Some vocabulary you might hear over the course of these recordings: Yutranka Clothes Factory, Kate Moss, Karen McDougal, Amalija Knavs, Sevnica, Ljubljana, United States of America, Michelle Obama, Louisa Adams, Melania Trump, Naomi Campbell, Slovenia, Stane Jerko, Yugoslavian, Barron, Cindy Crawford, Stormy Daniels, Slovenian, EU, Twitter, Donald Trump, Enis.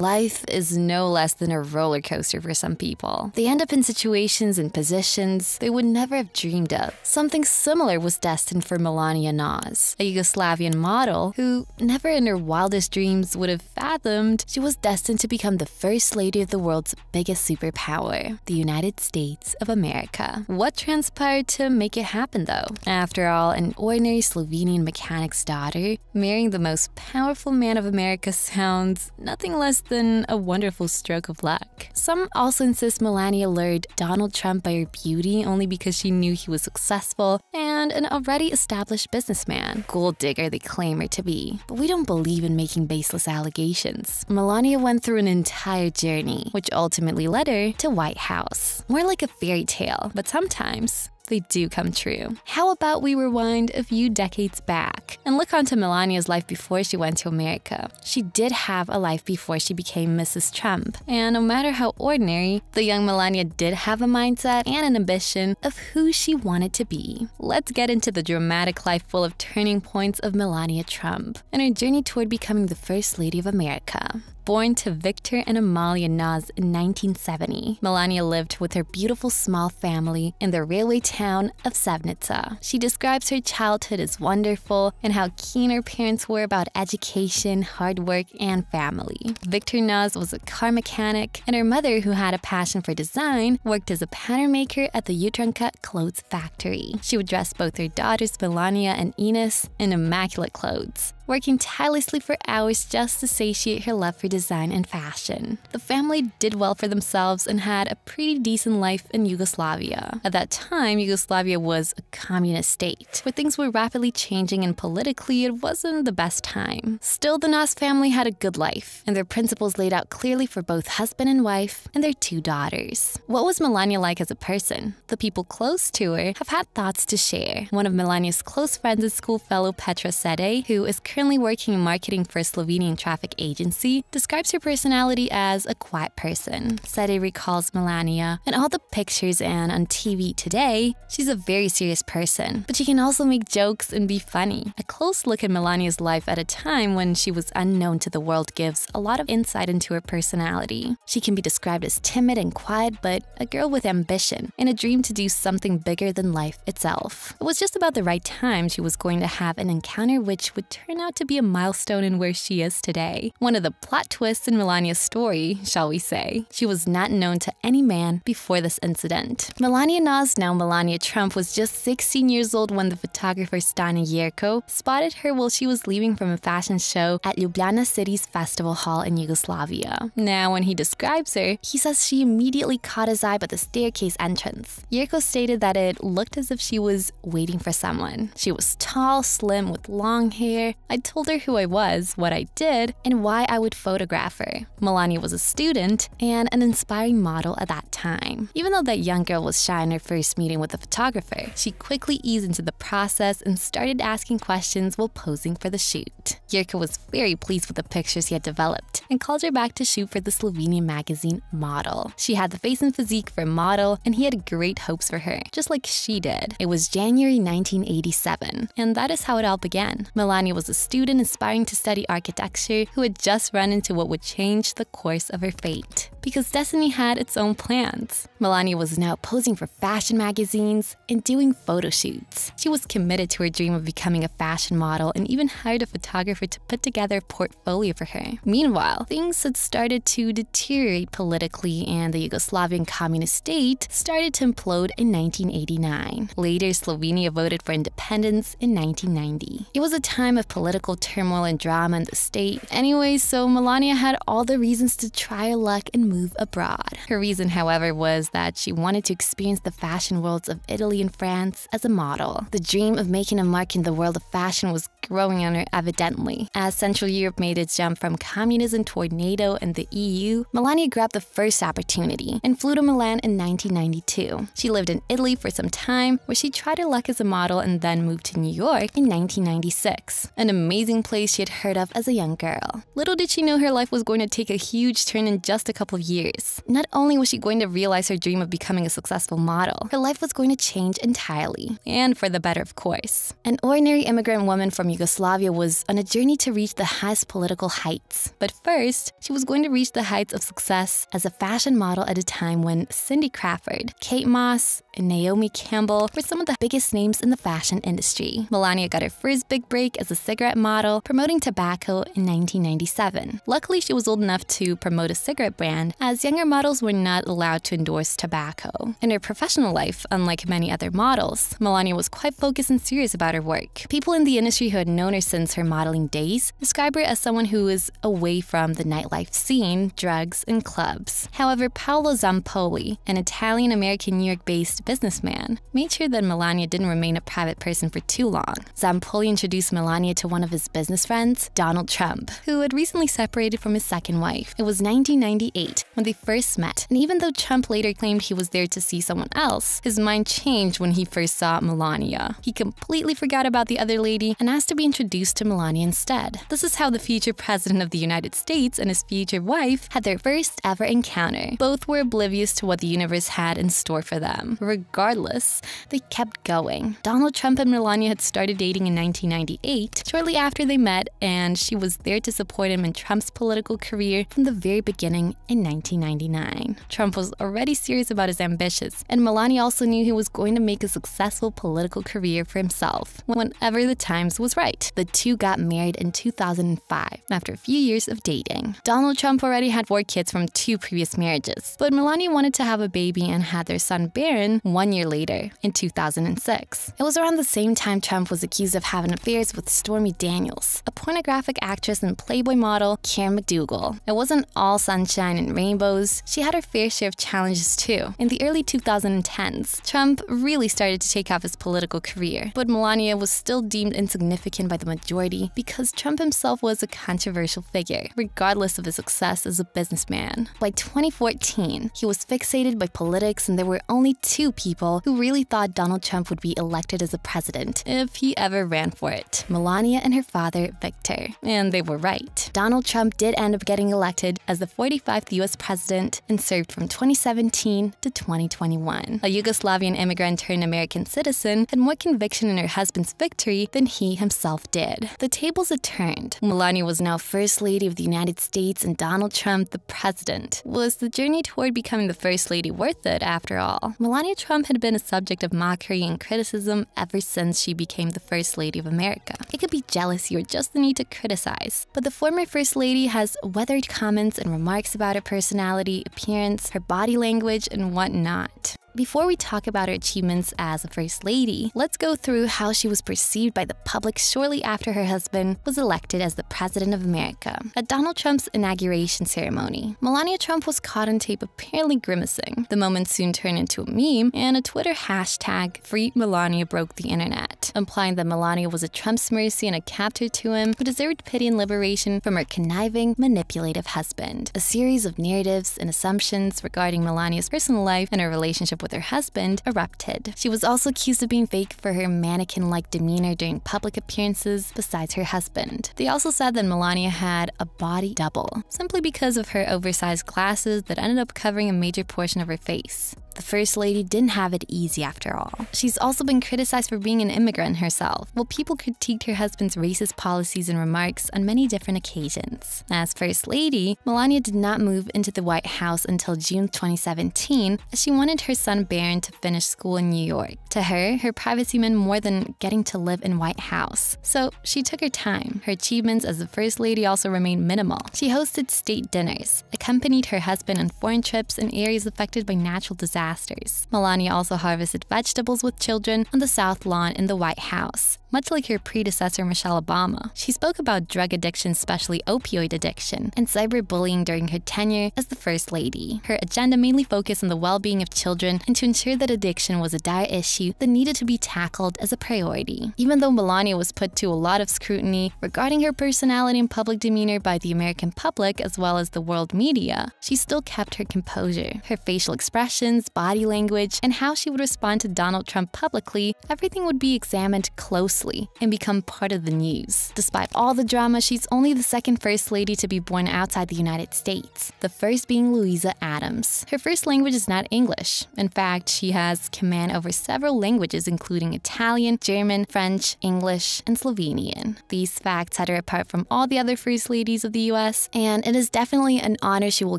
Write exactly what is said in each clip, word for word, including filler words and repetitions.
Life is no less than a roller coaster for some people. They end up in situations and positions they would never have dreamed of. Something similar was destined for Melania Knavs, a Yugoslavian model who never in her wildest dreams would have fathomed she was destined to become the first lady of the world's biggest superpower, the United States of America. What transpired to make it happen though? After all, an ordinary Slovenian mechanic's daughter marrying the most powerful man of America sounds nothing less than a wonderful stroke of luck. Some also insist Melania lured Donald Trump by her beauty only because she knew he was successful and an already established businessman. Gold digger they claim her to be. But we don't believe in making baseless allegations. Melania went through an entire journey, which ultimately led her to White House. More like a fairy tale, but sometimes they do come true. How about we rewind a few decades back and look onto Melania's life before she went to America? She did have a life before she became Missus Trump, and no matter how ordinary, the young Melania did have a mindset and an ambition of who she wanted to be. Let's get into the dramatic life full of turning points of Melania Trump and her journey toward becoming the First Lady of America. Born to Victor and Amalija Knavs in nineteen seventy, Melania lived with her beautiful small family in the railway town of Sevnica. She describes her childhood as wonderful and how keen her parents were about education, hard work, and family. Victor Knavs was a car mechanic, and her mother, who had a passion for design, worked as a pattern maker at the Yutranka Clothes Factory. She would dress both her daughters, Melania and Enis, in immaculate clothes, working tirelessly for hours just to satiate her love for design and fashion. The family did well for themselves and had a pretty decent life in Yugoslavia. At that time, Yugoslavia was a communist state, where things were rapidly changing and politically it wasn't the best time. Still, the Knavs family had a good life, and their principles laid out clearly for both husband and wife and their two daughters. What was Melania like as a person? The people close to her have had thoughts to share. One of Melania's close friends and school fellow Petra Sede, who is currently currently working in marketing for a Slovenian traffic agency, describes her personality as a quiet person. Sede recalls Melania, "In all the pictures and on T V today, she's a very serious person, but she can also make jokes and be funny." A close look at Melania's life at a time when she was unknown to the world gives a lot of insight into her personality. She can be described as timid and quiet, but a girl with ambition and a dream to do something bigger than life itself. It was just about the right time she was going to have an encounter which would turn out to be a milestone in where she is today. One of the plot twists in Melania's story, shall we say. She was not known to any man before this incident. Melania Knavs, now Melania Trump, was just sixteen years old when the photographer Stane Jerko spotted her while she was leaving from a fashion show at Ljubljana City's festival hall in Yugoslavia. Now, when he describes her, he says she immediately caught his eye by the staircase entrance. Jerko stated that it looked as if she was waiting for someone. She was tall, slim, with long hair. "I told her who I was, what I did, and why I would photograph her." Melania was a student and an inspiring model at that time. Even though that young girl was shy in her first meeting with the photographer, she quickly eased into the process and started asking questions while posing for the shoot. Jerko was very pleased with the pictures he had developed and called her back to shoot for the Slovenian magazine Model. She had the face and physique for a model, and he had great hopes for her, just like she did. It was January nineteen eighty-seven, and that is how it all began. Melania was a student aspiring to study architecture who had just run into what would change the course of her fate, because destiny had its own plans. Melania was now posing for fashion magazines and doing photo shoots. She was committed to her dream of becoming a fashion model and even hired a photographer to put together a portfolio for her. Meanwhile, things had started to deteriorate politically and the Yugoslavian communist state started to implode in nineteen eighty-nine. Later, Slovenia voted for independence in nineteen ninety. It was a time of political Political turmoil and drama in the state. Anyway, so Melania had all the reasons to try her luck and move abroad. Her reason, however, was that she wanted to experience the fashion worlds of Italy and France as a model. The dream of making a mark in the world of fashion was growing on her evidently. As Central Europe made its jump from communism toward NATO and the E U, Melania grabbed the first opportunity and flew to Milan in nineteen ninety-two. She lived in Italy for some time, where she tried her luck as a model and then moved to New York in nineteen ninety-six. An amazing place she had heard of as a young girl. Little did she know her life was going to take a huge turn in just a couple of years. Not only was she going to realize her dream of becoming a successful model, her life was going to change entirely. And for the better, of course. An ordinary immigrant woman from Yugoslavia was on a journey to reach the highest political heights. But first, she was going to reach the heights of success as a fashion model at a time when Cindy Crawford, Kate Moss, and Naomi Campbell were some of the biggest names in the fashion industry. Melania got her first big break as a cigarette model, promoting tobacco in nineteen ninety-seven. Luckily, she was old enough to promote a cigarette brand, as younger models were not allowed to endorse tobacco. In her professional life, unlike many other models, Melania was quite focused and serious about her work. People in the industry who had known her since her modeling days describe her as someone who is away from the nightlife scene, drugs, and clubs. However, Paolo Zampoli, an Italian-American New York-based businessman, made sure that Melania didn't remain a private person for too long. Zampoli introduced Melania to one of his business friends, Donald Trump, who had recently separated from his second wife. It was nineteen ninety-eight when they first met, and even though Trump later claimed he was there to see someone else, his mind changed when he first saw Melania. He completely forgot about the other lady and asked to be introduced to Melania instead. This is how the future president of the United States and his future wife had their first ever encounter. Both were oblivious to what the universe had in store for them. Regardless, they kept going. Donald Trump and Melania had started dating in nineteen ninety-eight, shortly after they met, and she was there to support him in Trump's political career from the very beginning in nineteen ninety-nine. Trump was already serious about his ambitions, and Melania also knew he was going to make a successful political career for himself whenever the times was right. The two got married in two thousand five, after a few years of dating. Donald Trump already had four kids from two previous marriages, but Melania wanted to have a baby and had their son Barron one year later, in two thousand six. It was around the same time Trump was accused of having affairs with Stormy Daniels, a pornographic actress and Playboy model, Karen McDougal. It wasn't all sunshine and rainbows. She had her fair share of challenges too. In the early two thousand tens, Trump really started to take off his political career, but Melania was still deemed insignificant by the majority because Trump himself was a controversial figure, regardless of his success as a businessman. By twenty fourteen, he was fixated by politics, and there were only two people who really thought Donald Trump would be elected as a president, if he ever ran for it: Melania and her father, Victor. And they were right. Donald Trump did end up getting elected as the forty-fifth U S president and served from twenty seventeen to twenty twenty-one. A Yugoslavian immigrant turned American citizen had more conviction in her husband's victory than he himself did. The tables had turned. Melania was now First Lady of the United States and Donald Trump the president. Was the journey toward becoming the First Lady worth it, after all? Melania Trump had been a subject of mockery and criticism ever since she became the First Lady of America. It could be jealousy or just the need to criticize, but the former First Lady has weathered comments and remarks about her personality, appearance, her body language, and whatnot. Before we talk about her achievements as a First Lady, let's go through how she was perceived by the public shortly after her husband was elected as the President of America. At Donald Trump's inauguration ceremony, Melania Trump was caught on tape apparently grimacing. The moment soon turned into a meme, and a Twitter hashtag, Free Melania, broke the internet, implying that Melania was at Trump's mercy and a captor to him who deserved pity and liberation from her conniving, manipulative husband. A series of narratives and assumptions regarding Melania's personal life and her relationship with her husband erupted. She was also accused of being fake for her mannequin-like demeanor during public appearances besides her husband. They also said that Melania had a body double, simply because of her oversized glasses that ended up covering a major portion of her face. The First Lady didn't have it easy after all. She's also been criticized for being an immigrant herself, while people critiqued her husband's racist policies and remarks on many different occasions. As First Lady, Melania did not move into the White House until June twenty seventeen, as she wanted her son Barron to finish school in New York. To her, her privacy meant more than getting to live in White House, so she took her time. Her achievements as the First Lady also remained minimal. She hosted state dinners, accompanied her husband on foreign trips in areas affected by natural disasters. Disasters. Melania also harvested vegetables with children on the South Lawn in the White House, much like her predecessor Michelle Obama. She spoke about drug addiction, especially opioid addiction, and cyberbullying during her tenure as the First Lady. Her agenda mainly focused on the well-being of children and to ensure that addiction was a dire issue that needed to be tackled as a priority. Even though Melania was put to a lot of scrutiny regarding her personality and public demeanor by the American public as well as the world media, she still kept her composure. Her facial expressions, body language, and how she would respond to Donald Trump publicly, everything would be examined closely closely and become part of the news. Despite all the drama, she's only the second First Lady to be born outside the United States, the first being Louisa Adams. Her first language is not English. In fact, she has command over several languages including Italian, German, French, English, and Slovenian. These facts set her apart from all the other First Ladies of the U S, and it is definitely an honor she will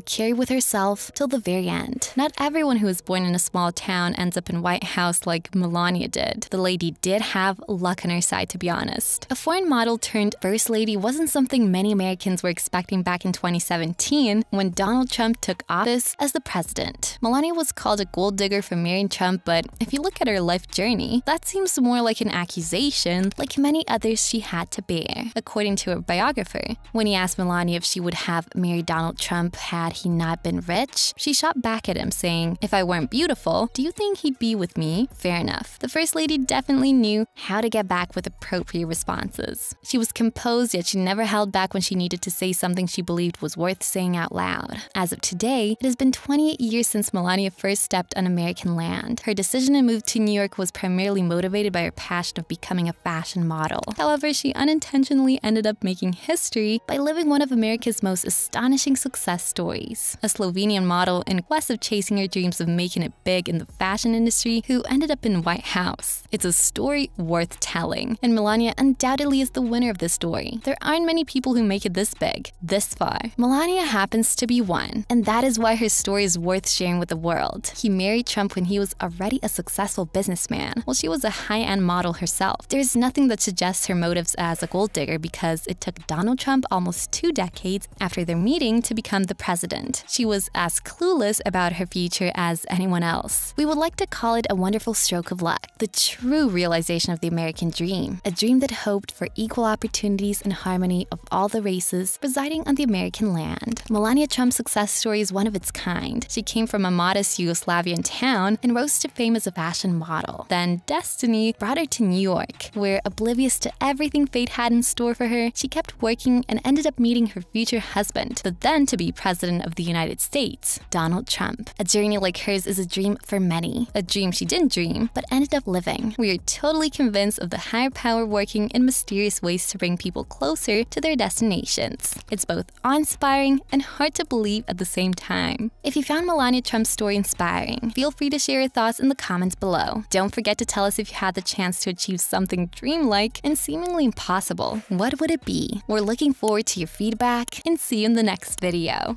carry with herself till the very end. Not everyone who is born in a small town ends up in White House like Melania did. The lady did have luck on her side, to be honest. A foreign model turned First Lady wasn't something many Americans were expecting back in twenty seventeen when Donald Trump took office as the president. Melania was called a gold digger for marrying Trump, but if you look at her life journey, that seems more like an accusation, like many others she had to bear. According to her biographer, when he asked Melania if she would have married Donald Trump had he not been rich, she shot back at him saying, "If I weren't beautiful, do you think he'd be with me?" Fair enough. The First Lady definitely knew how to get back with appropriate responses. She was composed, yet she never held back when she needed to say something she believed was worth saying out loud. As of today, it has been twenty-eight years since Melania first stepped on American land. Her decision to move to New York was primarily motivated by her passion of becoming a fashion model. However, she unintentionally ended up making history by living one of America's most astonishing success stories. A Slovenian model in quest of chasing her dreams of making it big in the fashion industry who ended up in White House. It's a story worth telling, and Melania undoubtedly is the winner of this story. There aren't many people who make it this big, this far. Melania happens to be one, and that is why her story is worth sharing with the world. He married Trump when he was already a successful businessman, while she was a high-end model herself. There is nothing that suggests her motives as a gold digger because it took Donald Trump almost two decades after their meeting to become the president. She was as clueless about her future as anyone else. We would like to call it a wonderful stroke of luck, the true realization of the American dream, a dream that hoped for equal opportunities and harmony of all the races residing on the American land. Melania Trump's success story is one of its kind. She came from a modest Yugoslavian town and rose to fame as a fashion model. Then destiny brought her to New York, where, oblivious to everything fate had in store for her, she kept working and ended up meeting her future husband, the then-to-be President of the United States, Donald Trump. A journey like hers is a dream for many, a dream she didn't dream, but ended up living. We are totally convinced of the higher power working in mysterious ways to bring people closer to their destinations. It's both awe-inspiring and hard to believe at the same time. If you found Melania Trump's story inspiring, feel free to share your thoughts in the comments below. Don't forget to tell us if you had the chance to achieve something dreamlike and seemingly impossible. What would it be? We're looking forward to your feedback, and see you in the next video.